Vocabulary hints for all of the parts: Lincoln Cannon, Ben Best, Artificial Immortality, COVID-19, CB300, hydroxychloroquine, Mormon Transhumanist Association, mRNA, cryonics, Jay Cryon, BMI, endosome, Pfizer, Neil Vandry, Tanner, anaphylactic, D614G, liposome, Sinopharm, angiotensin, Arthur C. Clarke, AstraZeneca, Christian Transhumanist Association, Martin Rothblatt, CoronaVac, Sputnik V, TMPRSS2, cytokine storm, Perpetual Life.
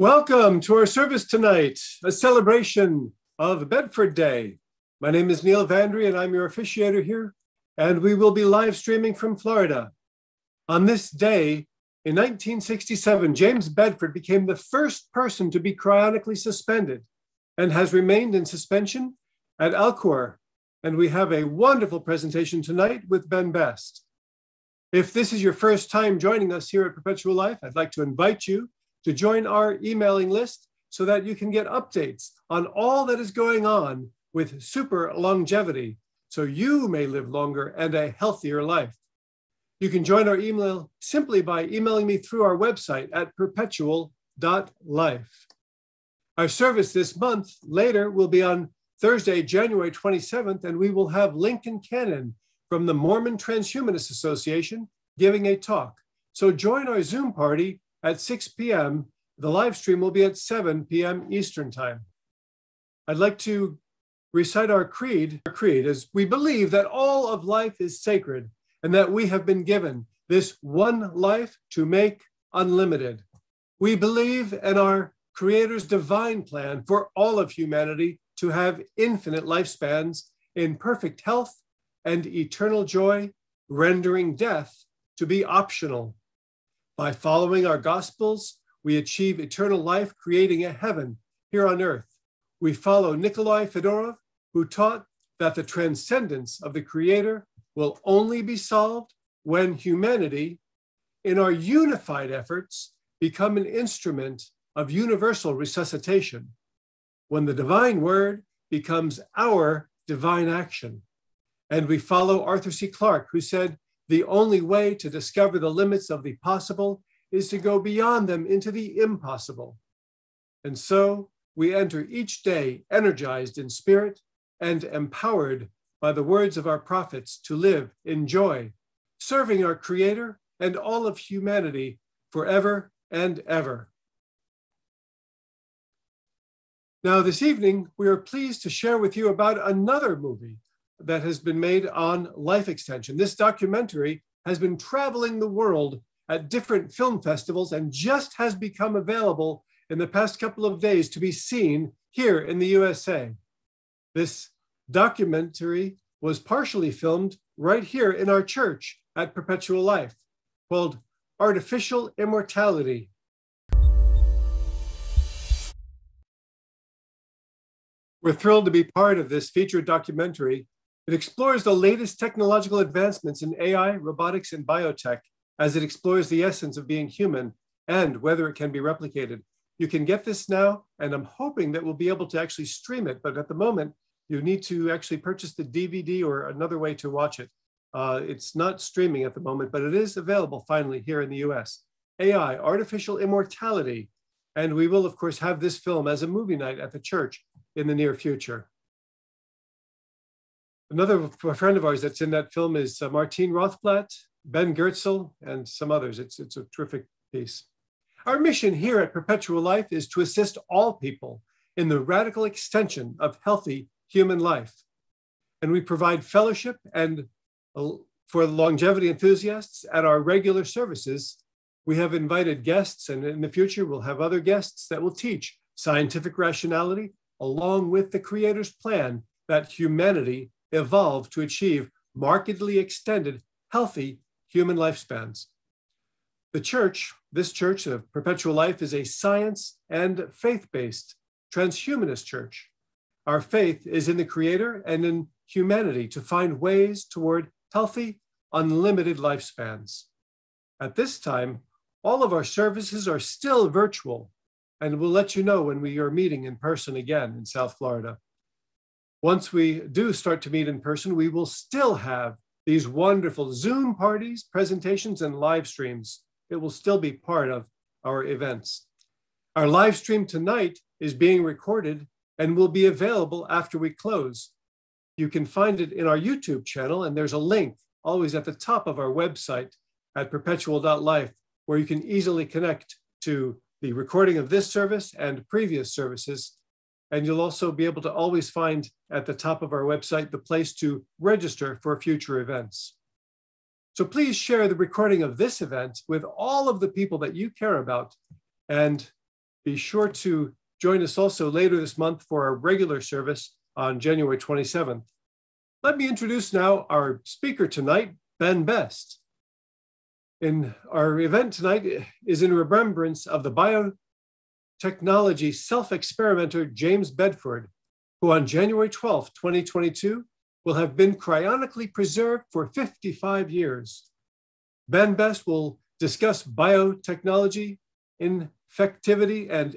Welcome to our service tonight, a celebration of Bedford Day. My name is Neil Vandry and I'm your officiator here, and we will be live streaming from Florida. On this day, in 1967, James Bedford became the first person to be cryonically suspended and has remained in suspension at Alcor. And we have a wonderful presentation tonight with Ben Best. If this is your first time joining us here at Perpetual Life, I'd like to invite you to join our emailing list so that you can get updates on all that is going on with super longevity, so you may live longer and a healthier life. You can join our email simply by emailing me through our website at perpetual.life. Our service this month later will be on Thursday, January 27th, and we will have Lincoln Cannon from the Mormon Transhumanist Association giving a talk. So join our Zoom party at 6 p.m. The live stream will be at 7 p.m. Eastern time. I'd like to recite our creed. Our creed is, we believe that all of life is sacred and that we have been given this one life to make unlimited. We believe in our Creator's divine plan for all of humanity to have infinite lifespans in perfect health and eternal joy, rendering death to be optional. By following our Gospels, we achieve eternal life, creating a heaven here on earth. We follow Nikolai Fedorov, who taught that the transcendence of the Creator will only be solved when humanity, in our unified efforts, become an instrument of universal resuscitation, when the divine word becomes our divine action. And we follow Arthur C. Clarke, who said, the only way to discover the limits of the possible is to go beyond them into the impossible. And so we enter each day energized in spirit and empowered by the words of our prophets to live in joy, serving our Creator and all of humanity forever and ever. Now this evening, we are pleased to share with you about another movie that has been made on life extension. This documentary has been traveling the world at different film festivals and just has become available in the past couple of days to be seen here in the USA. This documentary was partially filmed right here in our church at Perpetual Life, called Artificial Immortality. We're thrilled to be part of this feature documentary. It explores the latest technological advancements in AI, robotics, and biotech as it explores the essence of being human and whether it can be replicated. You can get this now, and I'm hoping that we'll be able to actually stream it, but at the moment, you need to actually purchase the DVD or another way to watch it. It's not streaming at the moment, but it is available finally here in the US. AI, Artificial Immortality. And we will, of course, have this film as a movie night at the church in the near future. Another friend of ours that's in that film is Martin Rothblatt, Ben Goertzel, and some others. It's a terrific piece. Our mission here at Perpetual Life is to assist all people in the radical extension of healthy human life. And we provide fellowship and for longevity enthusiasts at our regular services. We have invited guests, and in the future, we'll have other guests that will teach scientific rationality along with the Creator's plan that humanity evolve to achieve markedly extended, healthy human lifespans. The church, this church of Perpetual Life, is a science and faith-based transhumanist church. Our faith is in the Creator and in humanity to find ways toward healthy, unlimited lifespans. At this time, all of our services are still virtual, and we'll let you know when we are meeting in person again in South Florida. Once we do start to meet in person, we will still have these wonderful Zoom parties, presentations, and live streams. It will still be part of our events. Our live stream tonight is being recorded and will be available after we close. You can find it in our YouTube channel, and there's a link always at the top of our website at perpetual.life, where you can easily connect to the recording of this service and previous services. And you'll also be able to always find at the top of our website the place to register for future events. So please share the recording of this event with all of the people that you care about, and Be sure to join us also later this month for our regular service on January 27th. Let me introduce now our speaker tonight, Ben Best. And our event tonight is in remembrance of the biotechnology self-experimenter James Bedford, who on January 12th, 2022, will have been cryonically preserved for 55 years. Ben Best will discuss biotechnology, infectivity, and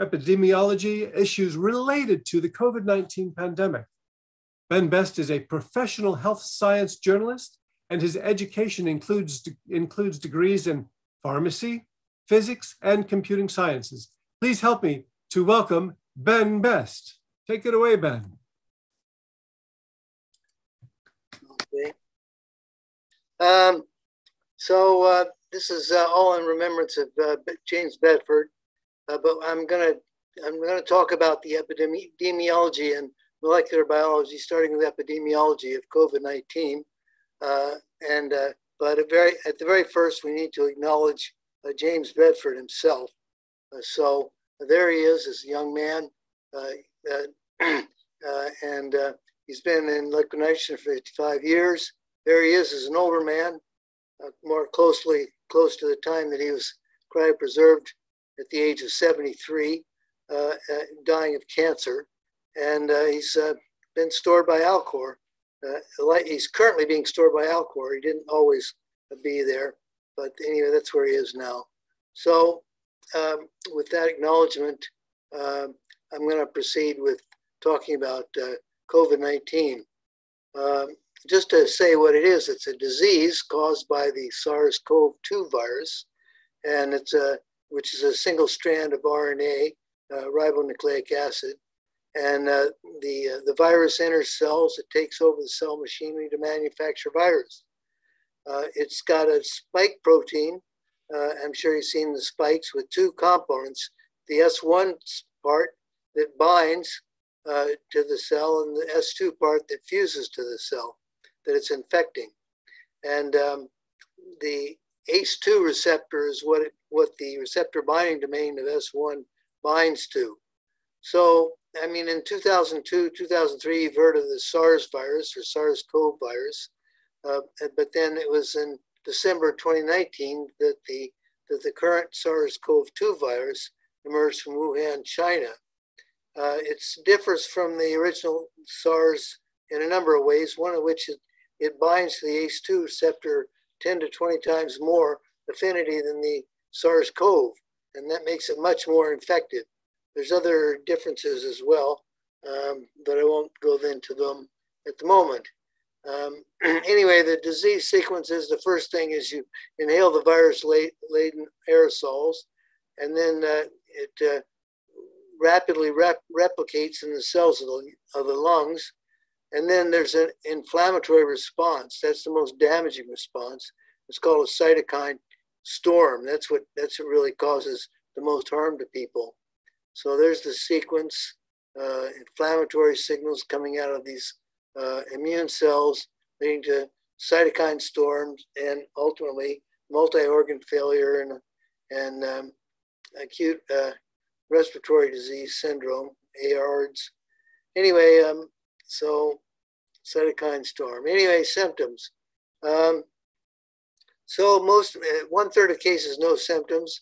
epidemiology issues related to the COVID-19 pandemic. Ben Best is a professional health science journalist, and his education includes degrees in pharmacy, physics, and computing sciences. Please help me to welcome Ben Best. Take it away, Ben. Okay. This is all in remembrance of James Bedford, but I'm gonna talk about the epidemiology and molecular biology, starting with epidemiology of COVID-19. But at the very first, we need to acknowledge James Bedford himself. So there he is, as a young man, and he's been in liquidation for 55 years. There he is as an older man, more close to the time that he was cryopreserved at the age of 73, dying of cancer. And he's been stored by Alcor. He's currently being stored by Alcor. He didn't always be there, but anyway, that's where he is now. So with that acknowledgement, I'm going to proceed with talking about COVID-19. Just to say what it is, it's a disease caused by the SARS-CoV-2 virus, and it's which is a single strand of RNA, ribonucleic acid. And the virus enters cells. It takes over the cell machinery to manufacture virus. It's got a spike protein. I'm sure you've seen the spikes with two components, the S1 part that binds to the cell and the S2 part that fuses to the cell that it's infecting. And the ACE2 receptor is what the receptor binding domain of S1 binds to. So, I mean, in 2002, 2003, you've heard of the SARS virus or SARS-CoV virus, but then it was in December 2019 that the current SARS-CoV-2 virus emerged from Wuhan, China. It differs from the original SARS in a number of ways, one of which it binds to the ACE2 receptor 10 to 20 times more affinity than the SARS-CoV, and that makes it much more infective. There's other differences as well, but I won't go into them at the moment. Anyway, the disease sequence is the first thing is you inhale the virus-laden aerosols, and then it rapidly replicates in the cells of the lungs. And then there's an inflammatory response. That's the most damaging response. It's called a cytokine storm. That's what really causes the most harm to people. So there's the sequence, inflammatory signals coming out of these immune cells, leading to cytokine storms and ultimately multi-organ failure and acute respiratory disease syndrome, ARDS. Anyway, so cytokine storm. Anyway, symptoms. So one-third of cases, no symptoms.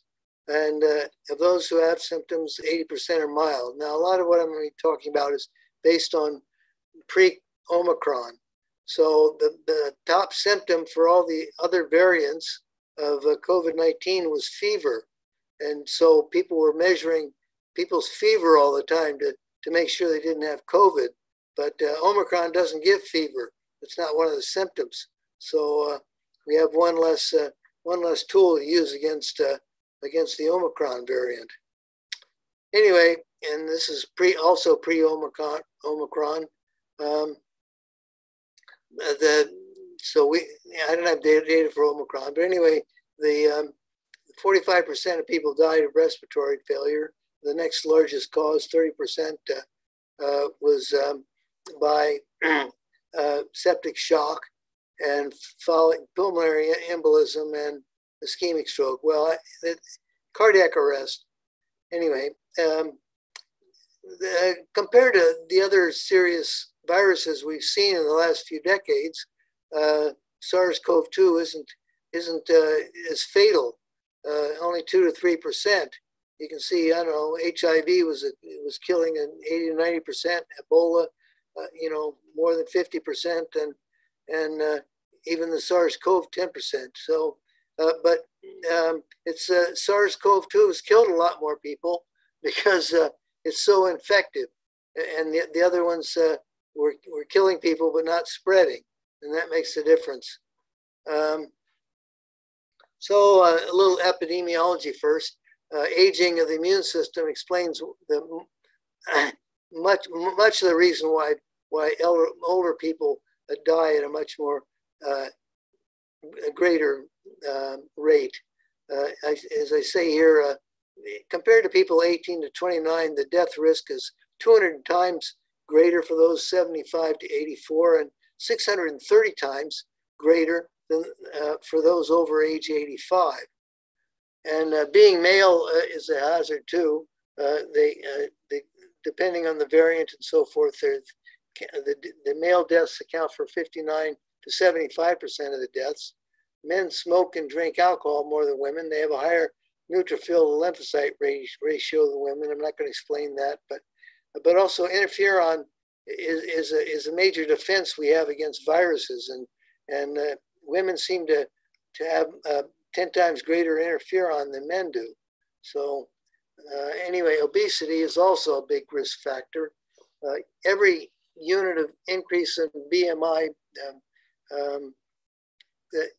And of those who have symptoms, 80% are mild. Now, a lot of what I'm going to be talking about is based on pre-Omicron. So the top symptom for all the other variants of COVID-19 was fever. And so people were measuring people's fever all the time to make sure they didn't have COVID. But Omicron doesn't give fever. It's not one of the symptoms. So we have one less tool to use against the Omicron variant. Anyway, and this is pre-Omicron. I don't have data for Omicron, but anyway, the 45% of people died of respiratory failure. The next largest cause, 30%, was by septic shock and pulmonary embolism and ischemic stroke. Well, cardiac arrest. Anyway, compared to the other serious viruses we've seen in the last few decades, SARS-CoV-2 isn't as fatal, only 2 to 3%. You can see, I don't know, HIV was killing an 80 to 90%, Ebola, more than 50%, and even the SARS-CoV 10%. So, but SARS-CoV-2 has killed a lot more people because it's so infective, and the other ones were killing people but not spreading, and that makes a difference. So a little epidemiology first. Aging of the immune system explains much of the reason why older people die at a much more greater rate. As I say here, compared to people 18 to 29, the death risk is 200 times greater for those 75 to 84 and 630 times greater than for those over age 85. And being male is a hazard too. They depending on the variant and so forth, the male deaths account for 59 to 75% of the deaths. Men smoke and drink alcohol more than women. They have a higher neutrophil lymphocyte ratio than women. I'm not going to explain that, but also interferon is a major defense we have against viruses, and women seem to have 10 times greater interferon than men do. So anyway, obesity is also a big risk factor. Every unit of increase in BMI, the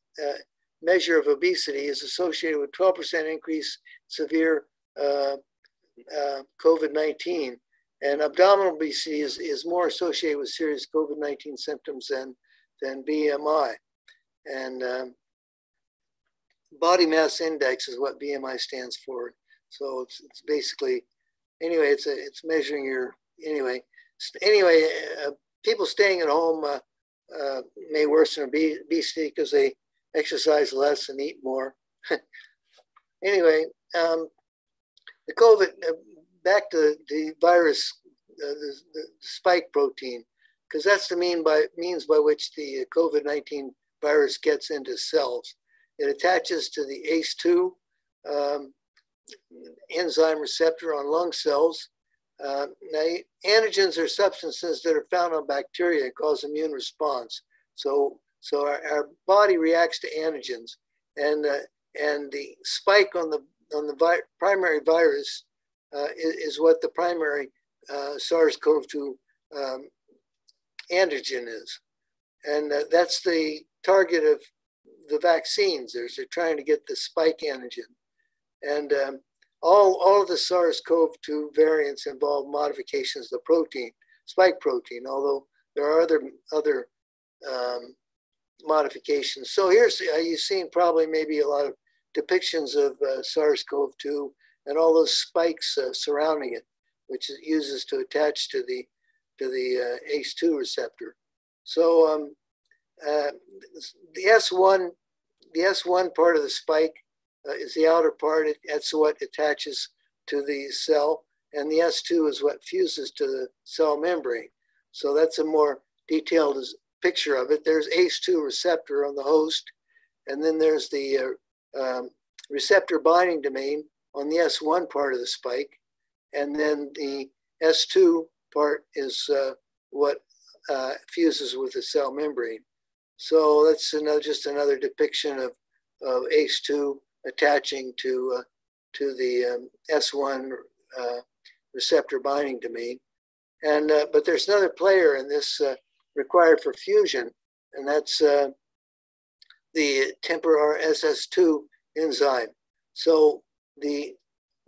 measure of obesity, is associated with 12% increase severe COVID-19. And abdominal obesity is more associated with serious COVID-19 symptoms than BMI. And body mass index is what BMI stands for. So it's basically, anyway, it's measuring your, anyway, people staying at home may worsen obesity because they exercise less and eat more. Anyway, the COVID, back to the virus, the spike protein, because that's the means by which the COVID-19 virus gets into cells. It attaches to the ACE2 enzyme receptor on lung cells. Now, antigens are substances that are found on bacteria and cause immune response. So our body reacts to antigens, and the spike on the primary virus is what the primary SARS-CoV-2 antigen is, and that's the target of the vaccines. They're trying to get the spike antigen, and all of the SARS-CoV-2 variants involve modifications of the protein, spike protein, although there are other modifications. So here's, you've seen probably maybe a lot of depictions of SARS-CoV-2 and all those spikes surrounding it, which it uses to attach to the ACE2 receptor. So the S1 part of the spike is the outer part. That's what attaches to the cell, and the S2 is what fuses to the cell membrane. So that's a more detailed picture of it. There's ACE2 receptor on the host, and then there's the receptor binding domain on the S1 part of the spike, and then the S2 part is what fuses with the cell membrane. So that's just another depiction of ACE2 attaching to the S1 receptor binding domain, and but there's another player in this required for fusion, and that's the TMPRSS2 enzyme. So the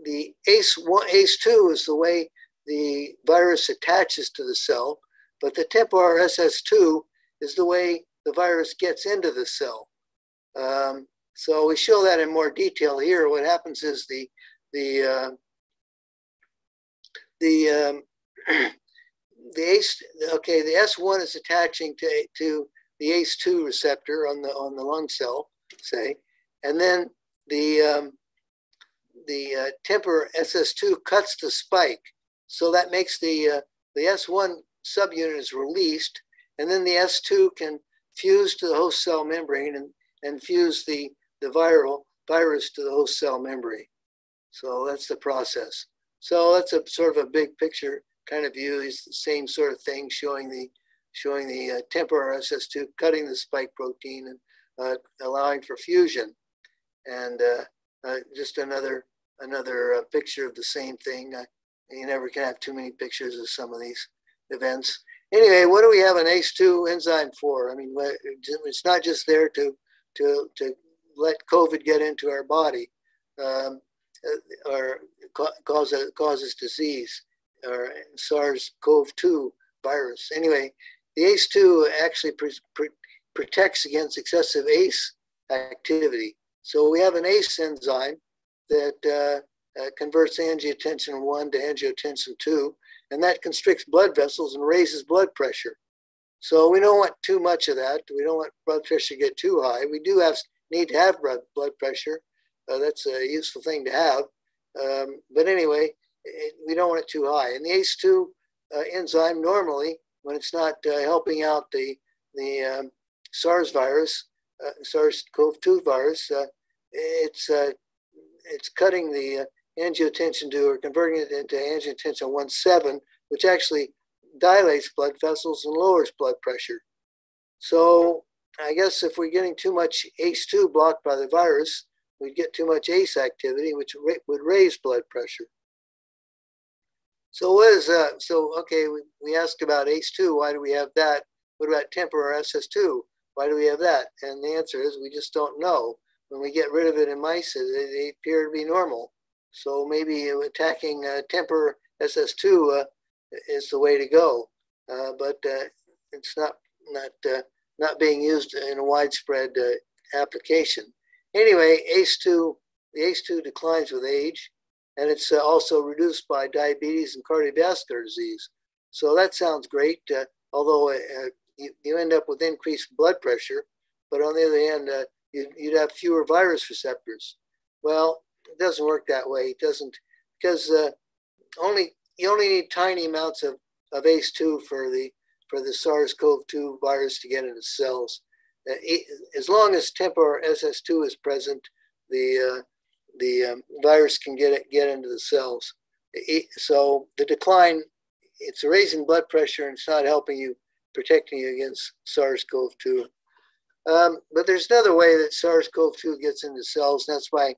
ACE2 is the way the virus attaches to the cell, but the TMPRSS2 is the way the virus gets into the cell. So we show that in more detail here. What happens is the S1 is attaching to the ACE2 receptor on the lung cell, say, and then the TMPRSS2 cuts the spike. So that makes the S1 subunit is released, and then the S2 can fuse to the host cell membrane and fuse the virus to the host cell membrane. So that's the process. So that's a sort of a big picture kind of view. It's the same sort of thing showing the TMPRSS2 cutting the spike protein and allowing for fusion, and just another picture of the same thing. You never can have too many pictures of some of these events. Anyway, what do we have an ACE2 enzyme for? I mean, it's not just there to let COVID get into our body or causes disease or SARS-CoV-2 virus. Anyway, the ACE2 actually protects against excessive ACE activity. So we have an ACE enzyme that converts angiotensin 1 to angiotensin 2, and that constricts blood vessels and raises blood pressure. So we don't want too much of that. We don't want blood pressure to get too high. We do need to have blood pressure. That's a useful thing to have. But anyway, we don't want it too high. And the ACE2 enzyme normally, when it's not helping out the SARS virus, SARS-CoV-2 virus, it's cutting the angiotensin 2 or converting it into angiotensin 1,7, which actually dilates blood vessels and lowers blood pressure. So I guess if we're getting too much ACE2 blocked by the virus, we'd get too much ACE activity, which would raise blood pressure. So what is okay, we asked about ACE2, why do we have that? What about TMPRSS2? Why do we have that? And the answer is we just don't know. When we get rid of it in mice, they appear to be normal. So maybe attacking TMPRSS2 is the way to go, but it's not being used in a widespread application. Anyway, the ACE2 declines with age, and it's also reduced by diabetes and cardiovascular disease. So that sounds great, although you end up with increased blood pressure, but on the other hand, you'd have fewer virus receptors. Well, it doesn't work that way. It doesn't, because you only need tiny amounts of ACE2 for the SARS-CoV-2 virus to get into cells. As long as TMPRSS2 is present, the virus can get into the cells. So the decline, it's raising blood pressure and it's not helping you, protecting you against SARS-CoV-2. But there's another way that SARS-CoV-2 gets into cells, and that's by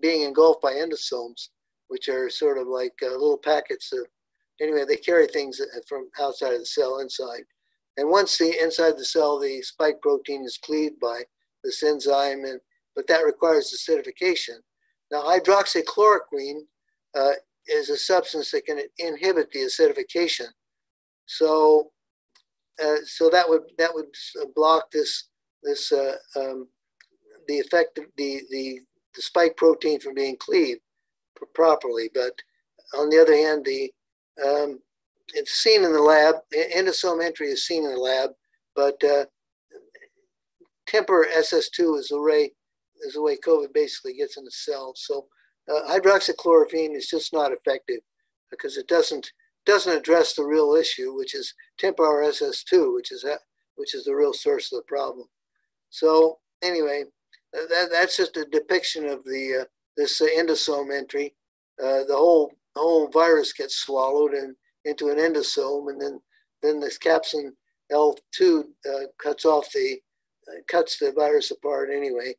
being engulfed by endosomes, which are sort of like little packets of, anyway, they carry things from outside of the cell inside. And once inside the cell, the spike protein is cleaved by this enzyme, but that requires acidification. Now, hydroxychloroquine is a substance that can inhibit the acidification. So that would block the effect of the spike protein from being cleaved properly. But on the other hand, it's seen in the lab. Endosome entry is seen in the lab, but TMPRSS2 is the way COVID basically gets into cells. So hydroxychloroquine is just not effective because it doesn't address the real issue, which is TMPRSS2, which is the real source of the problem. So anyway, that's just a depiction of this endosome entry. The whole virus gets swallowed into an endosome, and then this capsin L2 cuts the virus apart anyway,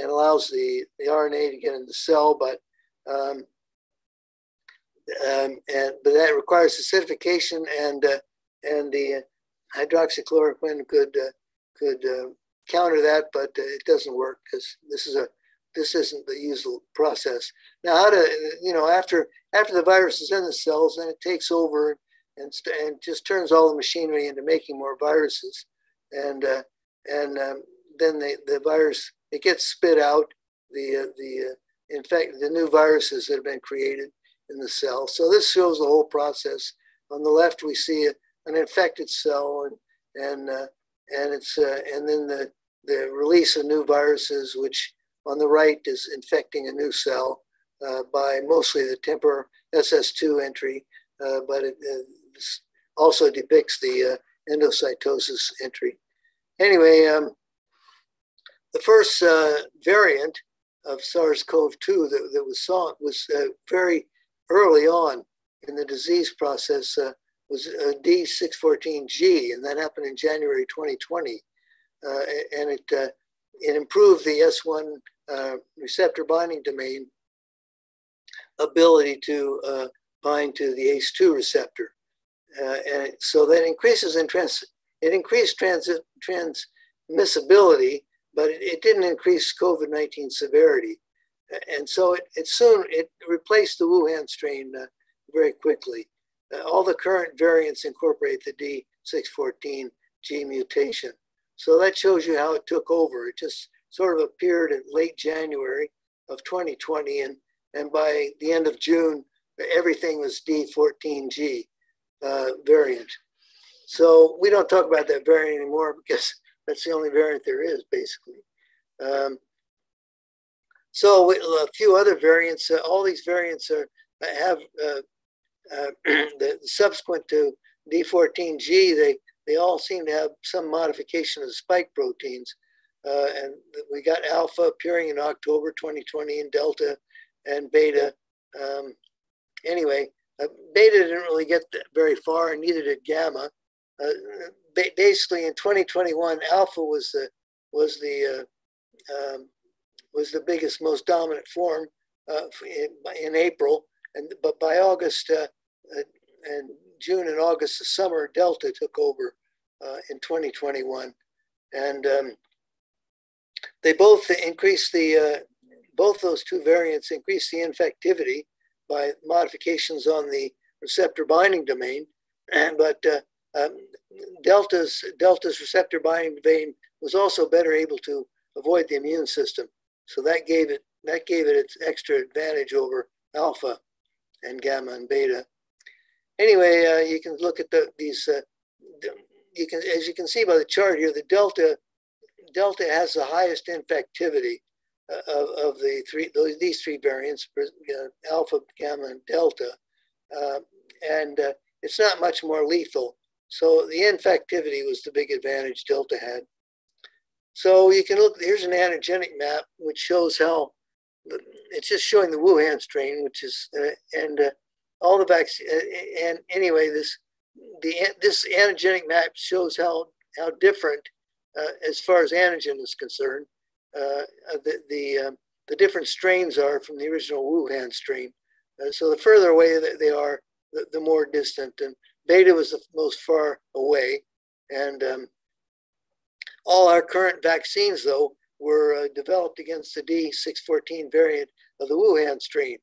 and allows the RNA to get into the cell, but that requires acidification, and the hydroxychloroquine could counter that, but it doesn't work because this isn't the usual process. Now, after the virus is in the cells, then it takes over and just turns all the machinery into making more viruses, and then the virus, it gets spit out, the new viruses that have been created in the cell. So this shows the whole process. On the left, we see an infected cell, and then the release of new viruses, which on the right is infecting a new cell, by mostly the TMPRSS2 entry, but it also depicts the endocytosis entry. Anyway, the first variant of SARS-CoV-2 that was sought was very early on in the disease process, was D614G, and that happened in January 2020. And it improved the S1 receptor binding domain ability to bind to the ACE2 receptor. And so that increases in transmissibility, but it didn't increase COVID-19 severity. And so it replaced the Wuhan strain very quickly. All the current variants incorporate the D614G mutation. So that shows you how it took over. It just sort of appeared in late January of 2020, and by the end of June, everything was D14G variant. So we don't talk about that variant anymore because that's the only variant there is, basically. So a few other variants, all these variants subsequent to D14G, they all seem to have some modification of the spike proteins. And we got alpha appearing in October 2020 and delta and beta. Anyway, beta didn't really get very far, and neither did gamma. Basically, in 2021, alpha was the biggest, most dominant form in April, but by August and June and August, the summer, delta took over in 2021, and they both increased the both those two variants increased the infectivity by modifications on the receptor binding domain, but delta's receptor binding domain was also better able to avoid the immune system, so that gave it its extra advantage over alpha and gamma and beta. Anyway, you can look at as you can see by the chart here, the delta has the highest infectivity of the these three variants, alpha, gamma, and delta, and it's not much more lethal. So the infectivity was the big advantage delta had. So you can look, here's an antigenic map, which shows how, it's just showing the Wuhan strain, which is, all the vaccine, and anyway, this antigenic map shows how different, as far as antigen is concerned, the different strains are from the original Wuhan strain. So the further away they are, the more distant, and beta was the most far away. And all our current vaccines, though, were developed against the D614 variant of the Wuhan strain.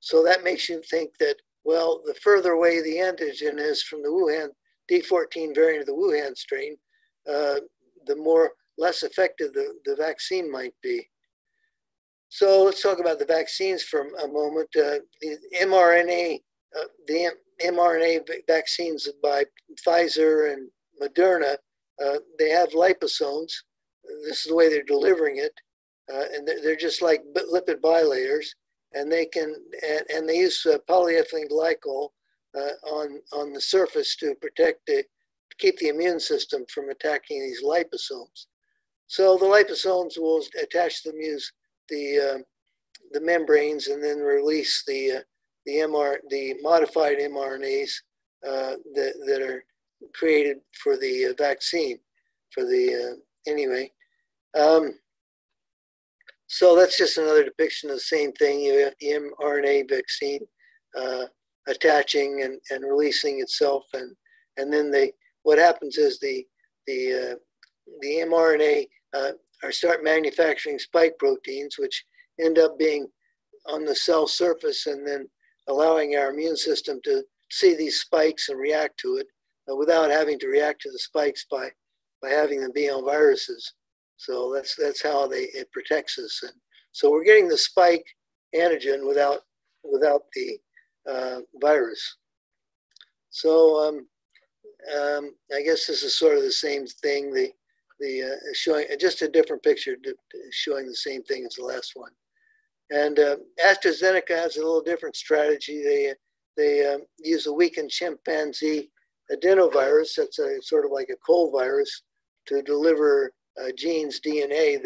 So that makes you think that, well, the further away the antigen is from the Wuhan D14 variant of the Wuhan strain, the more less effective the vaccine might be. So let's talk about the vaccines for a moment. The mRNA vaccines by Pfizer and Moderna, they have liposomes. This is the way they're delivering it, and they're just like lipid bilayers, and they use polyethylene glycol on the surface to keep the immune system from attacking these liposomes. So the liposomes will attach to the membranes and then release the modified mRNAs that are created for the vaccine. So that's just another depiction of the same thing. You have the mRNA vaccine attaching and releasing itself, and then what happens is the mRNA start manufacturing spike proteins, which end up being on the cell surface and then allowing our immune system to see these spikes and react to it without having to react to the spikes by having them be on viruses. So that's how it protects us. And so we're getting the spike antigen without the virus. So I guess this is sort of the same thing. Showing just a different picture, showing the same thing as the last one. And AstraZeneca has a little different strategy. They use a weakened chimpanzee adenovirus, that's a sort of like a cold virus, to deliver genes, DNA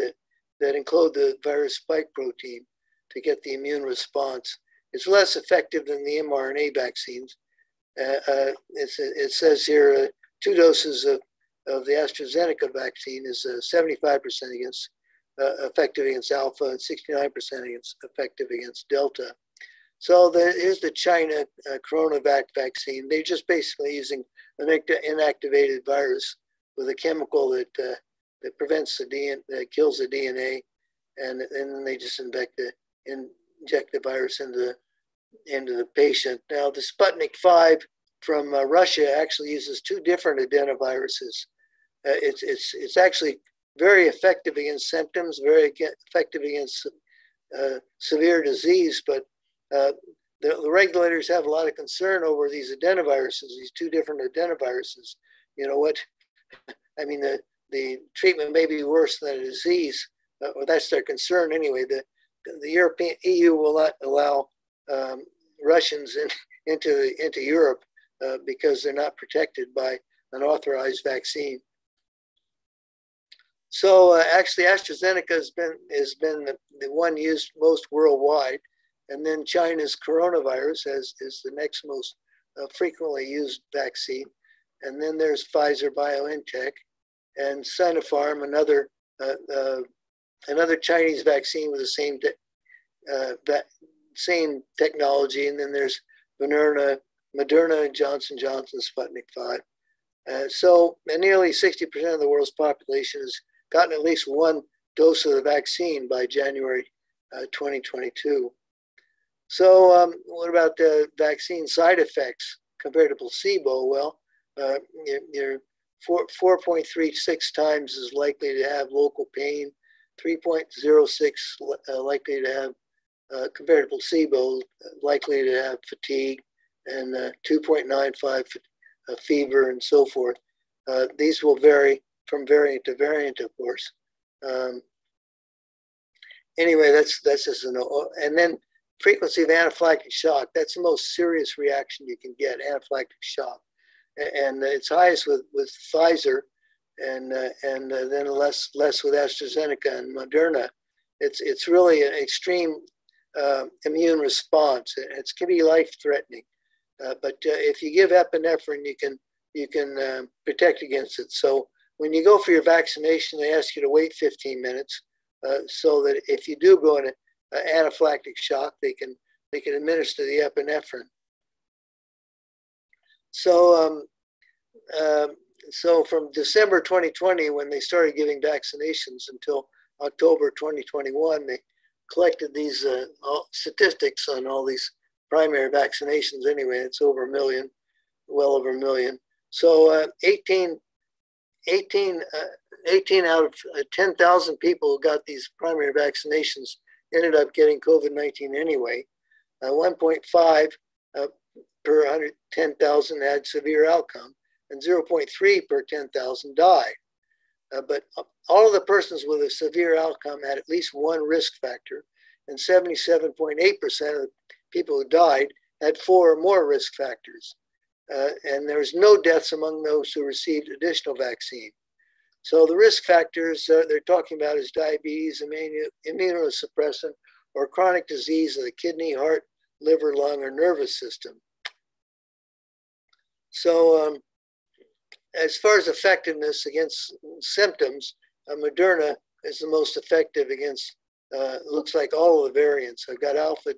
that encode the virus spike protein to get the immune response. It's less effective than the mRNA vaccines. It says here 2 doses of the AstraZeneca vaccine is 75% against effective against Alpha and 69% against effective against Delta. So here's the China CoronaVac vaccine. They're just basically using an inactivated virus with a chemical that prevents the DNA, that kills the DNA, and then they just inject the virus into the patient. Now the Sputnik V from Russia actually uses 2 different adenoviruses. It's actually very effective against symptoms, very effective against severe disease, but the regulators have a lot of concern over these adenoviruses, these 2 different adenoviruses. You know what? I mean, the treatment may be worse than a disease, or that's their concern anyway. The European EU will not allow Russians into Europe because they're not protected by an authorized vaccine. So actually, AstraZeneca has been the one used most worldwide, and then China's coronavirus is the next most frequently used vaccine, and then there's Pfizer, BioNTech, and Sinopharm, another Chinese vaccine with the same technology, and then there's Moderna, Johnson & Johnson, Sputnik V. So nearly 60% of the world's population has gotten at least 1 dose of the vaccine by January 2022. So what about the vaccine side effects compared to placebo? Well, you're 4.36 times as likely to have local pain, 3.06 likely to have, compared to placebo, likely to have fatigue, and 2.95 fever and so forth. These will vary from variant to variant, of course. Anyway, that's just an, and then frequency of anaphylactic shock. That's the most serious reaction you can get, anaphylactic shock. And it's highest with Pfizer, and then less with AstraZeneca and Moderna. It's really an extreme immune response. It can be life-threatening, but if you give epinephrine, you can protect against it. So when you go for your vaccination, they ask you to wait 15 minutes, so that if you do go into anaphylactic shock, they can administer the epinephrine. So, so from December 2020, when they started giving vaccinations, until October 2021, they collected these statistics on all these primary vaccinations. Anyway, it's over 1 million, well over 1 million. So 18 out of 10,000 people who got these primary vaccinations ended up getting COVID-19 anyway. 1.5 per 110,000 had severe outcome, and 0.3 per 10,000 died. But all of the persons with a severe outcome had at least 1 risk factor, and 77.8% of the people who died had 4 or more risk factors. And there was no deaths among those who received additional vaccine. So the risk factors they're talking about is diabetes, immunosuppressant, or chronic disease of the kidney, heart, liver, lung, or nervous system. So as far as effectiveness against symptoms, Moderna is the most effective against, looks like all of the variants. I've got alpha,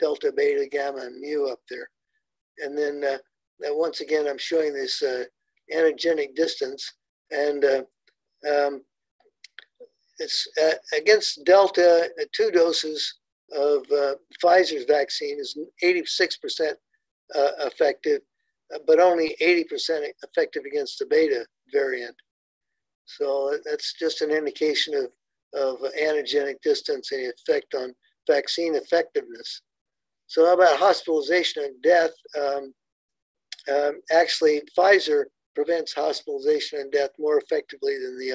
delta, beta, gamma, and mu up there. And then once again, I'm showing this antigenic distance. And it's against delta, 2 doses of Pfizer's vaccine is 86% effective, but only 80% effective against the beta variant. So that's just an indication of antigenic distance and effect on vaccine effectiveness. So how about hospitalization and death? Actually, Pfizer prevents hospitalization and death more effectively than the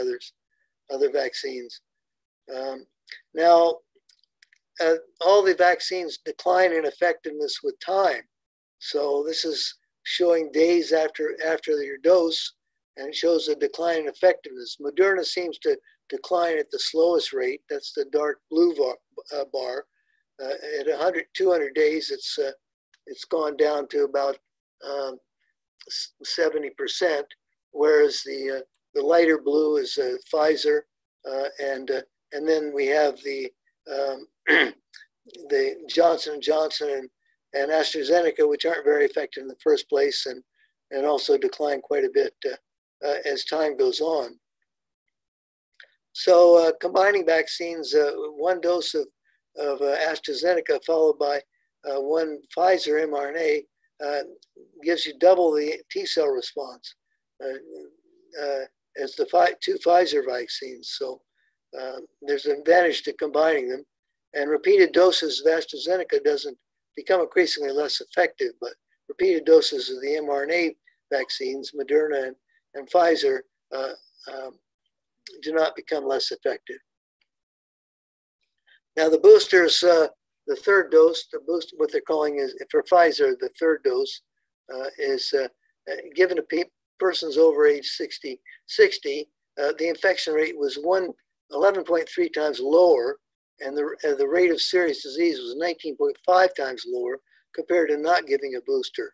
other vaccines. Now, all the vaccines decline in effectiveness with time. So this is showing days after your dose, and it shows a decline in effectiveness. Moderna seems to decline at the slowest rate. That's the dark blue bar. At 200 days, it's gone down to about 70%, whereas the lighter blue is Pfizer, and then we have the Johnson & Johnson and AstraZeneca, which aren't very effective in the first place, and also decline quite a bit as time goes on. So combining vaccines, one dose of AstraZeneca followed by one Pfizer mRNA gives you double the T cell response as the two Pfizer vaccines. So there's an advantage to combining them. And repeated doses of AstraZeneca doesn't become increasingly less effective, but repeated doses of the mRNA vaccines, Moderna and Pfizer, do not become less effective. Now the boosters, the third dose, what they're calling is, for Pfizer, the third dose is given to persons over age 60. The infection rate was 11.3 times lower, and the rate of serious disease was 19.5 times lower compared to not giving a booster.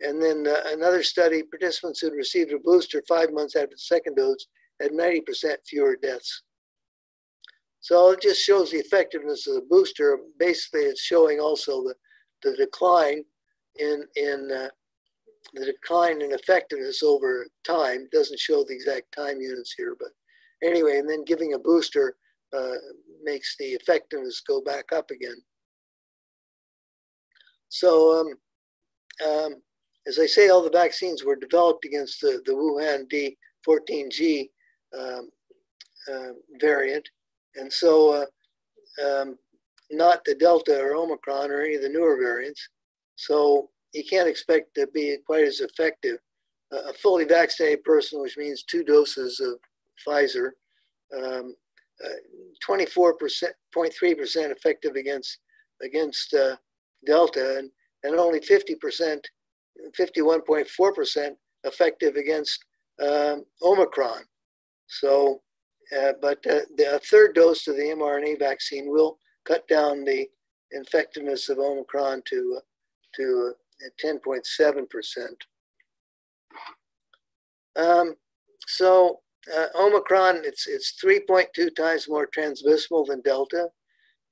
And then another study, participants who received a booster 5 months after the second dose had 90% fewer deaths. So it just shows the effectiveness of the booster. Basically, it's showing also the decline in effectiveness over time. It doesn't show the exact time units here, but anyway. And then giving a booster makes the effectiveness go back up again. So as I say, all the vaccines were developed against the Wuhan D614G variant. And so not the Delta or Omicron or any of the newer variants. So you can't expect to be quite as effective. A fully vaccinated person, which means two doses of Pfizer, 24.3% effective against Delta, and only 51.4% effective against Omicron. So, the third dose of the mRNA vaccine will cut down the effectiveness of Omicron to 10.7%. Omicron, it's 3.2 times more transmissible than Delta.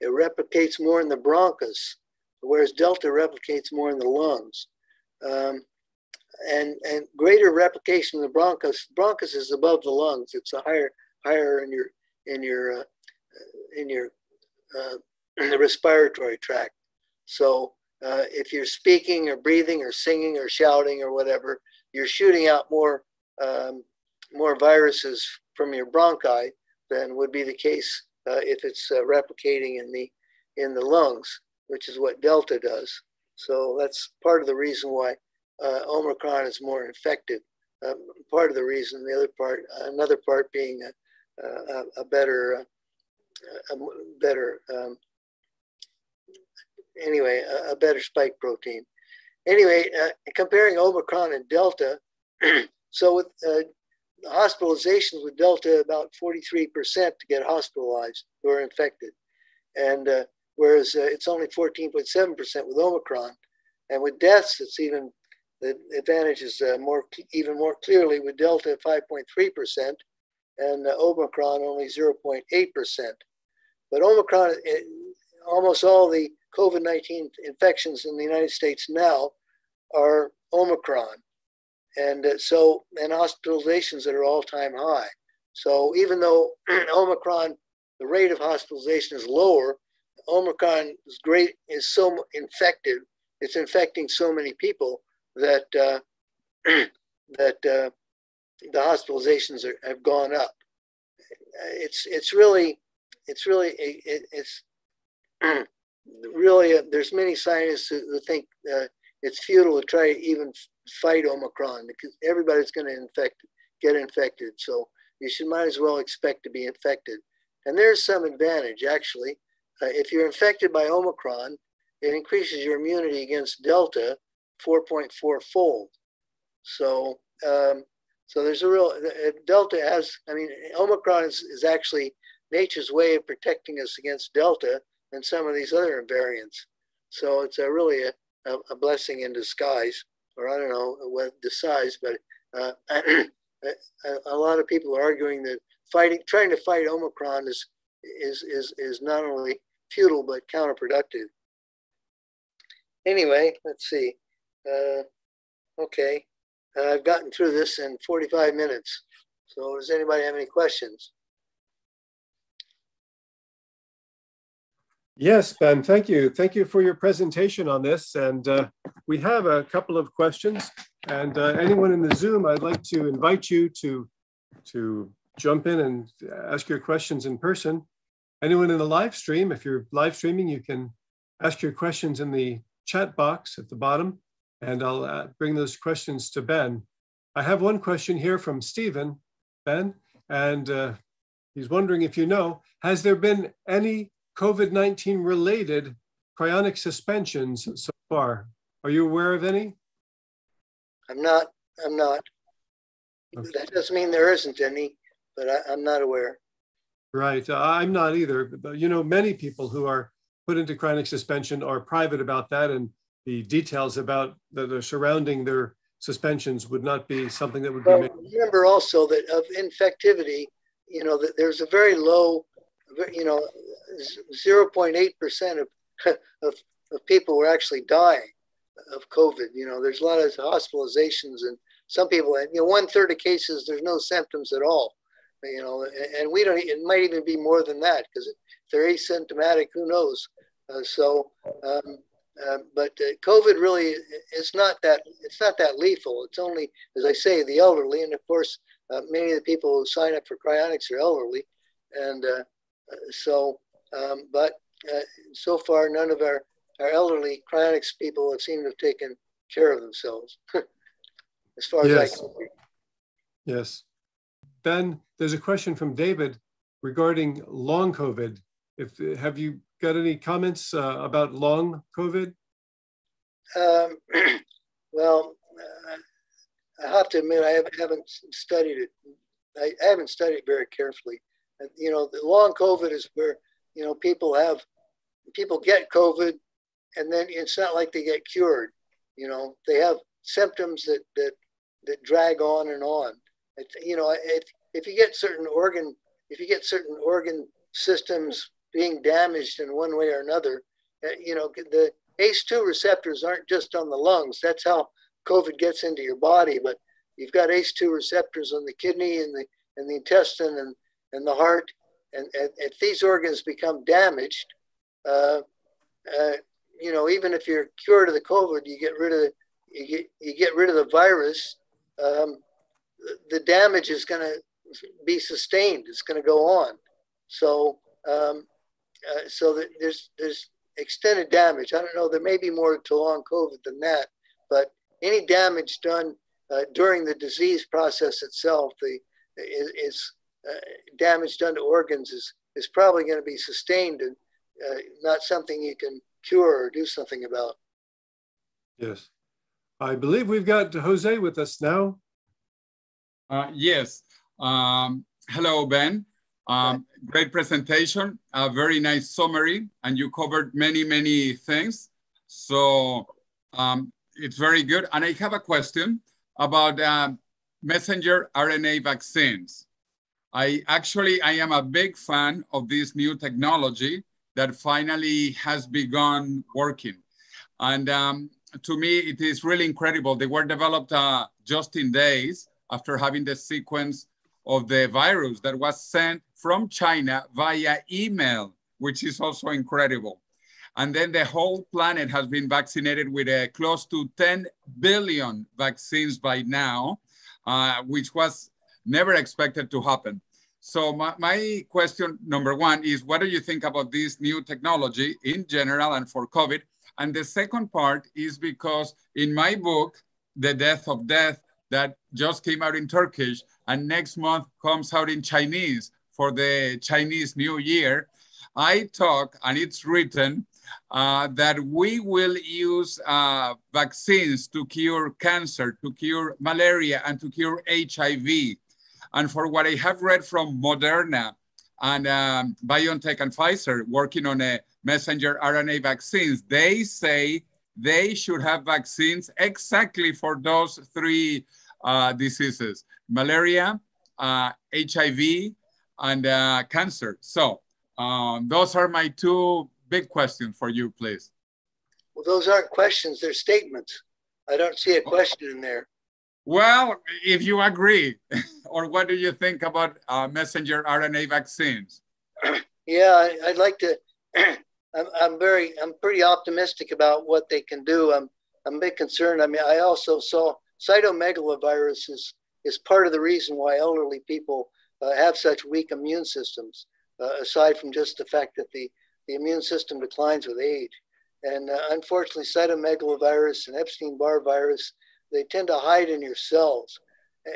It replicates more in the bronchus, whereas Delta replicates more in the lungs. And greater replication in the bronchus. Bronchus is above the lungs. It's a higher in the respiratory tract. So if you're speaking or breathing or singing or shouting or whatever, you're shooting out more viruses from your bronchi than would be the case if it's replicating in the lungs, which is what Delta does. So that's part of the reason why Omicron is more effective. Part of the reason, another part being a better spike protein. Anyway, comparing Omicron and Delta, so with hospitalizations with Delta, about 43% to get hospitalized who are infected, and whereas it's only 14.7% with Omicron, and with deaths, it's even the advantage is even more clearly with Delta at 5.3% and Omicron only 0.8%. But Omicron, almost all the COVID-19 infections in the United States now are Omicron. And and hospitalizations that are all-time high. So even though Omicron, the rate of hospitalization is lower, Omicron is so infective, it's infecting so many people that the hospitalizations have gone up. It's really there's many scientists who think it's futile to try to even fight Omicron because everybody's going to get infected. So you might as well expect to be infected. And there's some advantage actually If you're infected by Omicron, it increases your immunity against Delta 4.4-fold. So, there's a real, Delta has, I mean, Omicron is actually nature's way of protecting us against Delta and some of these other variants. So it's a really a blessing in disguise, or I don't know what disguise, but a lot of people are arguing that trying to fight Omicron is not only futile, but counterproductive. Anyway, let's see. Okay, I've gotten through this in 45 minutes. So does anybody have any questions? Yes, Ben, thank you. Thank you for your presentation on this. And we have a couple of questions. And anyone in the Zoom, I'd like to invite you to jump in and ask your questions in person. Anyone in the live stream, if you're live streaming, you can ask your questions in the chat box at the bottom, and I'll bring those questions to Ben. I have one question here from Stephen, Ben, and he's wondering if you know, has there been any COVID-19 related cryonic suspensions so far? Are you aware of any? I'm not. Okay. That doesn't mean there isn't any, but I'm not aware. Right, I'm not either. But, you know, many people who are put into chronic suspension are private about that, and the details about the surrounding their suspensions would not be something that would be made. Remember also that of infectivity, you know, that there's a very low, you know, 0.8% of people were actually dying of COVID. You know, there's a lot of hospitalizations, and some people, you know, 1/3 of cases, there's no symptoms at all. You know, and we don't, it might even be more than that, because if they're asymptomatic, who knows? COVID really is not that, it's not that lethal. It's only, as I say, the elderly. And of course, many of the people who sign up for cryonics are elderly. And so far, none of our elderly cryonics people have seemed to have taken care of themselves, as far as I can see. Yes. Ben, there's a question from David regarding long COVID. Have you got any comments about long COVID? I have to admit, I haven't studied it. I haven't studied it very carefully. You know, the long COVID is where, you know, people get COVID, and then it's not like they get cured. You know, they have symptoms that drag on and on. You know, if you get certain organ systems being damaged in one way or another, you know, the ACE2 receptors aren't just on the lungs. That's how COVID gets into your body. But you've got ACE2 receptors on the kidney and the intestine and the heart. And if these organs become damaged, you know, even if you're cured of the COVID, you get rid of the virus. The damage is going to be sustained. It's going to go on. So, that there's extended damage. I don't know. There may be more to long COVID than that, but any damage done during the disease process itself, damage done to organs is probably going to be sustained and not something you can cure or do something about. Yes, I believe we've got Jose with us now. Yes. Hello, Ben. Great presentation, a very nice summary, and you covered many, many things. So it's very good. And I have a question about messenger RNA vaccines. I am a big fan of this new technology that finally has begun working. And to me, it is really incredible. They were developed just in days after having the sequence of the virus that was sent from China via email, which is also incredible. And then the whole planet has been vaccinated with close to 10 billion vaccines by now, which was never expected to happen. So my question number one is, what do you think about this new technology in general and for COVID? And the second part is because in my book, The Death of Death, that just came out in Turkish, and next month comes out in Chinese for the Chinese New Year. I talk, and it's written, that we will use vaccines to cure cancer, to cure malaria, and to cure HIV. And for what I have read from Moderna and BioNTech and Pfizer working on a messenger RNA vaccines, they say they should have vaccines exactly for those three diseases, malaria, HIV, and cancer. So those are my two big questions for you, please. Well, those aren't questions, they're statements. I don't see a question in there. Well, if you agree, or what do you think about messenger RNA vaccines? Yeah, I'd like to, I'm pretty optimistic about what they can do. I'm a bit concerned. I mean, I also saw cytomegalovirus is part of the reason why elderly people have such weak immune systems, aside from just the fact that the immune system declines with age. And unfortunately, cytomegalovirus and Epstein-Barr virus, they tend to hide in your cells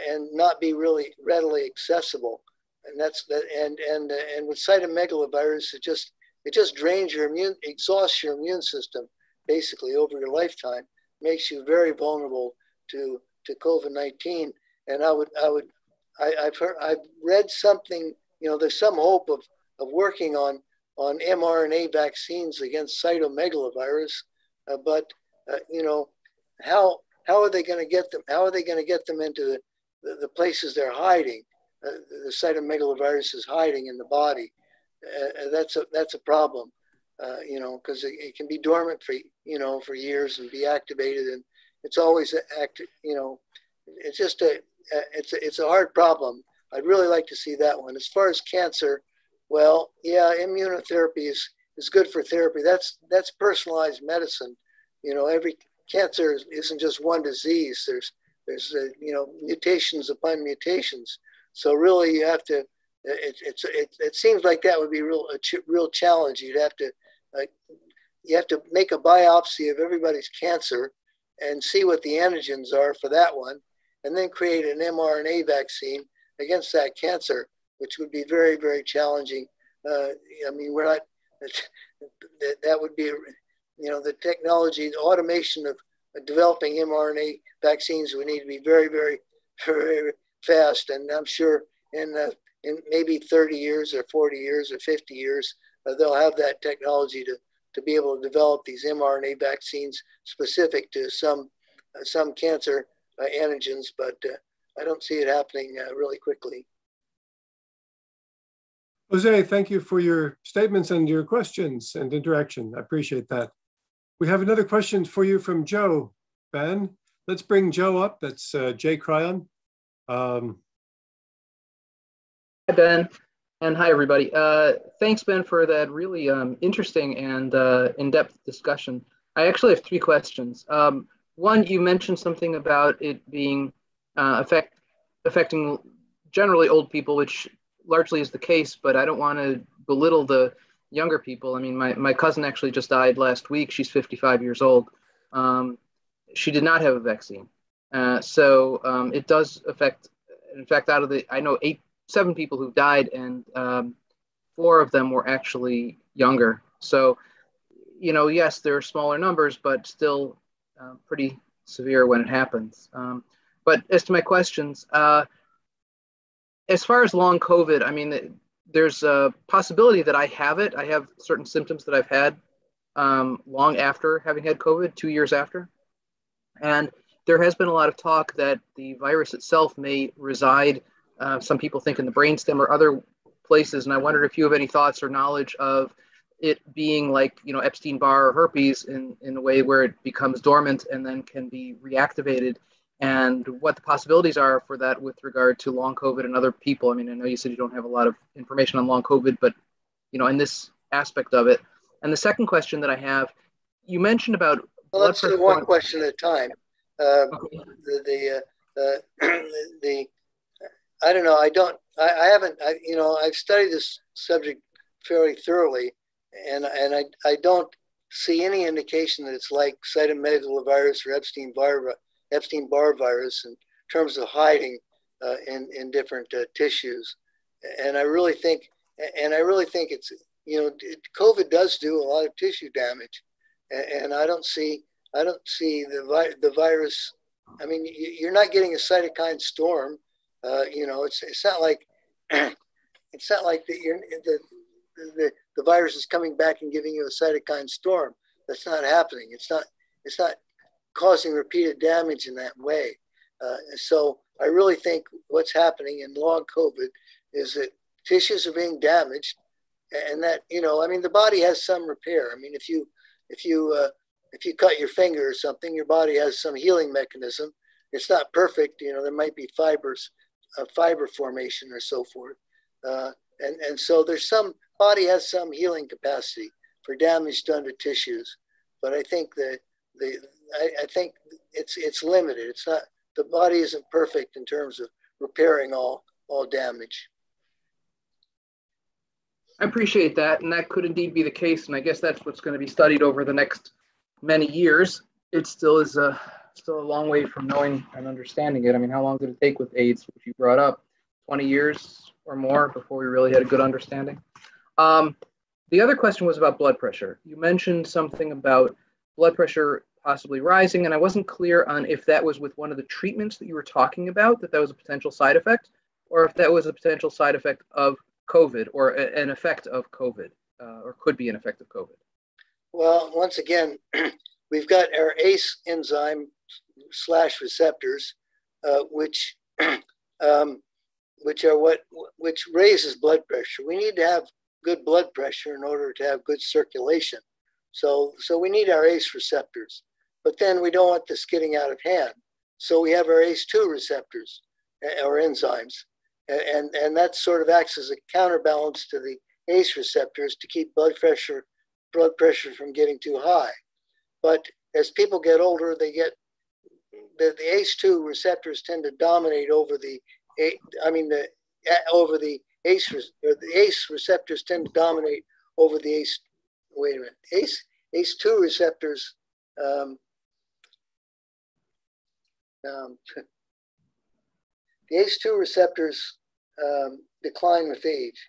and not be really readily accessible. And that's that. And with cytomegalovirus, it just drains your immune, exhausts your immune system basically over your lifetime, makes you very vulnerable to COVID-19. And I've read something, you know, there's some hope of working on mRNA vaccines against cytomegalovirus, but you know, how are they going to get them? How are they going to get them into the places they're hiding? The cytomegalovirus is hiding in the body. That's a problem, you know, because it can be dormant for, you know, for years and be activated, and it's always active. You know, it's just a hard problem. I'd really like to see that one. As far as cancer, well, yeah, immunotherapy is good for therapy. That's personalized medicine. You know, every cancer isn't just one disease. There's you know, mutations upon mutations. So really, you have to. It seems like that would be a real challenge. You'd have to you have to make a biopsy of everybody's cancer and see what the antigens are for that one, and then create an mRNA vaccine against that cancer, which would be very, very challenging. I mean, we're not. That would be. You know, the technology, the automation of developing mRNA vaccines would need to be very, very, very fast. And I'm sure in maybe 30 years or 40 years or 50 years, they'll have that technology to be able to develop these mRNA vaccines specific to some cancer antigens. But I don't see it happening really quickly. Jose, thank you for your statements and your questions and interaction. I appreciate that. We have another question for you from Joe, Ben. Let's bring Joe up. That's Jay Cryon. Hi, Ben. And hi, everybody. Thanks, Ben, for that really interesting and in-depth discussion. I actually have three questions. One, you mentioned something about it being affecting generally old people, which largely is the case, but I don't want to belittle the younger people. I mean, my cousin actually just died last week. She's 55 years old. She did not have a vaccine. So it does affect, in fact, out of the, I know seven people who died, and four of them were actually younger. So, you know, yes, there are smaller numbers, but still pretty severe when it happens. But as to my questions, as far as long COVID, I mean, there's a possibility that I have it. I have certain symptoms that I've had long after having had COVID, 2 years after. And there has been a lot of talk that the virus itself may reside, some people think, in the brainstem or other places. And I wondered if you have any thoughts or knowledge of it being like, you know, Epstein-Barr or herpes in a way where it becomes dormant and then can be reactivated, and what the possibilities are for that with regard to long COVID and other people. I mean, I know you said you don't have a lot of information on long COVID, but, you know, in this aspect of it. And the second question that I have, you mentioned about... Well, let's do one question at a time. Okay. I don't know, I haven't, you know, I've studied this subject fairly thoroughly, and I don't see any indication that it's like cytomegalovirus or Epstein-Barr virus in terms of hiding in different tissues. And I really think it's, you know, COVID does do a lot of tissue damage, and I don't see the virus. I mean, you're not getting a cytokine storm. You know, it's not like it's not like that. The virus is coming back and giving you a cytokine storm. That's not happening. It's not causing repeated damage in that way. So I really think what's happening in long COVID is that tissues are being damaged, and that, you know, I mean, the body has some repair. I mean, if you cut your finger or something, your body has some healing mechanism. It's not perfect, you know. There might be fibers, fiber formation, or so forth, and so there's some body has some healing capacity for damage done to tissues, but I think that I think it's limited. It's not, the body isn't perfect in terms of repairing all damage. I appreciate that, and that could indeed be the case, and I guess that's what's going to be studied over the next many years. It still is still a long way from knowing and understanding it. I mean, how long did it take with AIDS, which you brought up? 20 years or more before we really had a good understanding. The other question was about blood pressure. You mentioned something about blood pressure possibly rising, and I wasn't clear on if that was with one of the treatments that you were talking about, that was a potential side effect, or if that was a potential side effect of COVID, or an effect of COVID, or could be an effect of COVID. Well, once again, we've got our ACE enzyme / receptors, which raises blood pressure. We need to have good blood pressure in order to have good circulation. So we need our ACE receptors, but then we don't want this getting out of hand. So we have our ACE2 receptors, or enzymes, and that sort of acts as a counterbalance to the ACE receptors to keep blood pressure from getting too high. But as people get older, they get the ACE2 receptors tend to dominate over the ACE receptors tend to dominate over the ACE. Wait a minute, ACE2 receptors. The ACE2 receptors decline with age,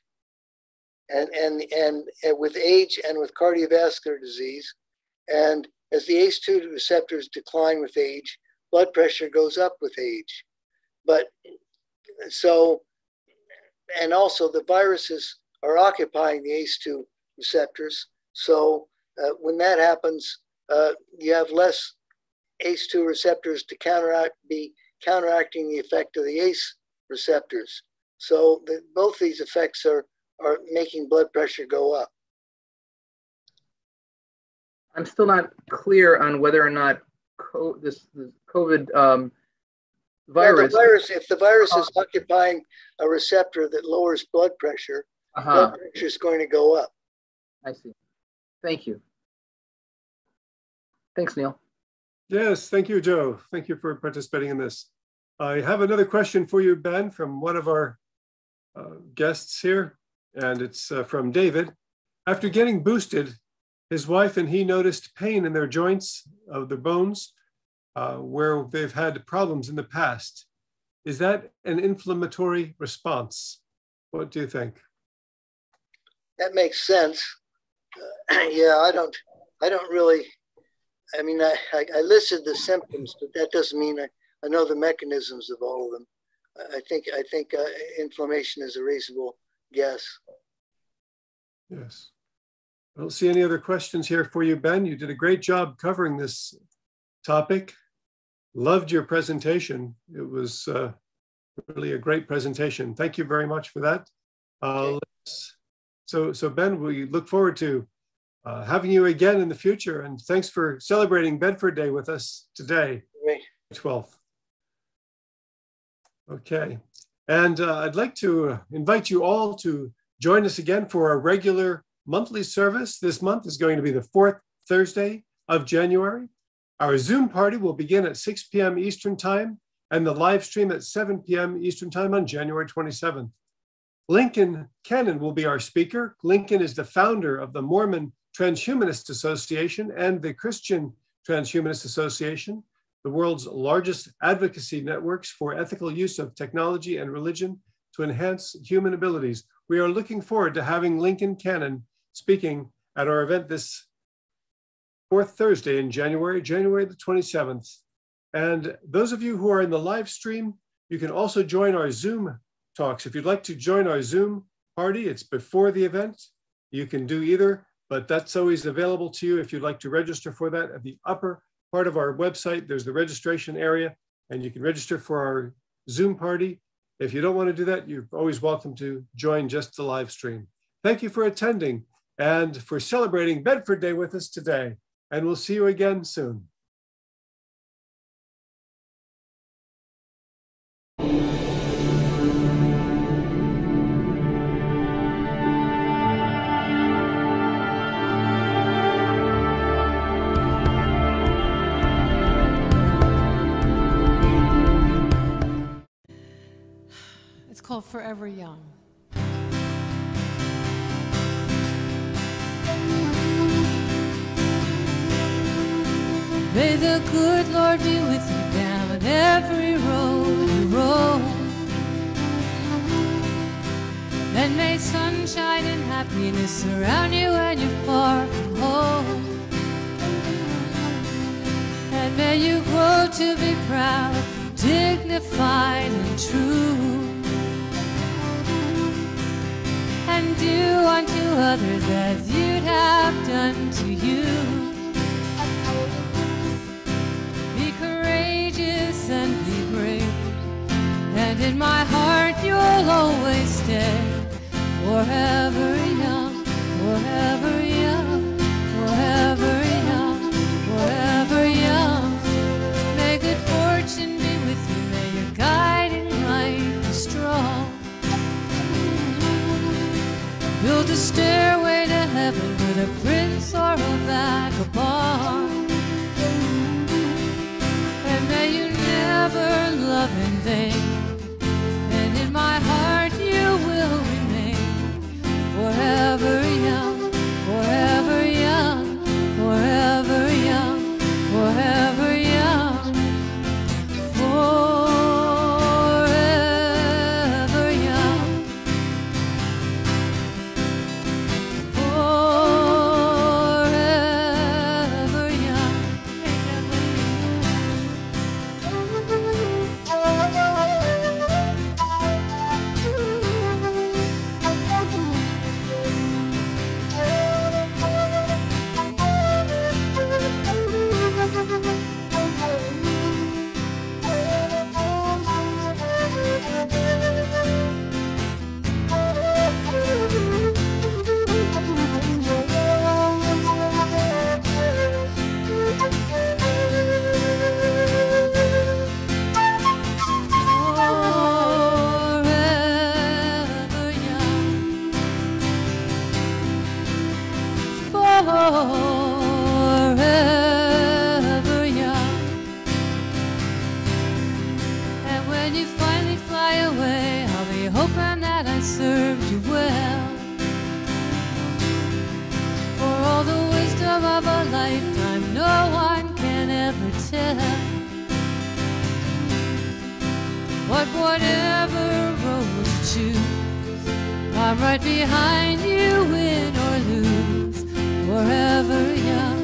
and with age and with cardiovascular disease. And as the ACE2 receptors decline with age, blood pressure goes up with age. And also the viruses are occupying the ACE2 receptors. So when that happens, you have less ACE2 receptors to counteracting the effect of the ACE receptors. So both these effects are making blood pressure go up. I'm still not clear on whether or not this COVID virus. Yeah, if the virus is occupying a receptor that lowers blood pressure, blood pressure is going to go up. I see. Thank you. Thanks, Neil. Yes, thank you, Joe. Thank you for participating in this. I have another question for you, Ben, from one of our guests here, and it's from David. After getting boosted, his wife and he noticed pain in their joints of their bones where they've had problems in the past. Is that an inflammatory response? What do you think? That makes sense. Yeah, I don't really, I mean, I listed the symptoms, but that doesn't mean I know the mechanisms of all of them. I think inflammation is a reasonable guess. Yes. I don't see any other questions here for you, Ben. You did a great job covering this topic. Loved your presentation. It was really a great presentation. Thank you very much for that. Okay. So Ben, we look forward to having you again in the future, and thanks for celebrating Bedford Day with us today, May 12th. Okay, and I'd like to invite you all to join us again for our regular monthly service. This month is going to be the 4th Thursday of January. Our Zoom party will begin at 6 p.m. Eastern Time, and the live stream at 7 p.m. Eastern Time on January 27th. Lincoln Cannon will be our speaker. Lincoln is the founder of the Mormon Transhumanist Association and the Christian Transhumanist Association, the world's largest advocacy networks for ethical use of technology and religion to enhance human abilities. We are looking forward to having Lincoln Cannon speaking at our event this fourth Thursday in January the 27th. And those of you who are in the live stream, you can also join our Zoom talks. If you'd like to join our Zoom party, it's before the event. You can do either, but that's always available to you if you'd like to register for that. At the upper part of our website, there's the registration area, and you can register for our Zoom party. If you don't want to do that, you're always welcome to join just the live stream. Thank you for attending and for celebrating Bedford Day with us today. And we'll see you again soon. It's called Forever Young. May the good Lord be with you down every road you roam, and may sunshine and happiness surround you when you're far from home, and may you grow to be proud, dignified and true, and do unto others as you'd have done to you. And be brave, and in my heart you'll always stay, forever young, forever young, forever young, forever young. May good fortune be with you, may your guiding light be strong. Build a stairway to heaven with a prince or a vagabond. May you never love in vain, and in my heart you will remain, forever young, forever young, forever young, forever young, forever young, forever young. I'm right behind you, win or lose, forever young.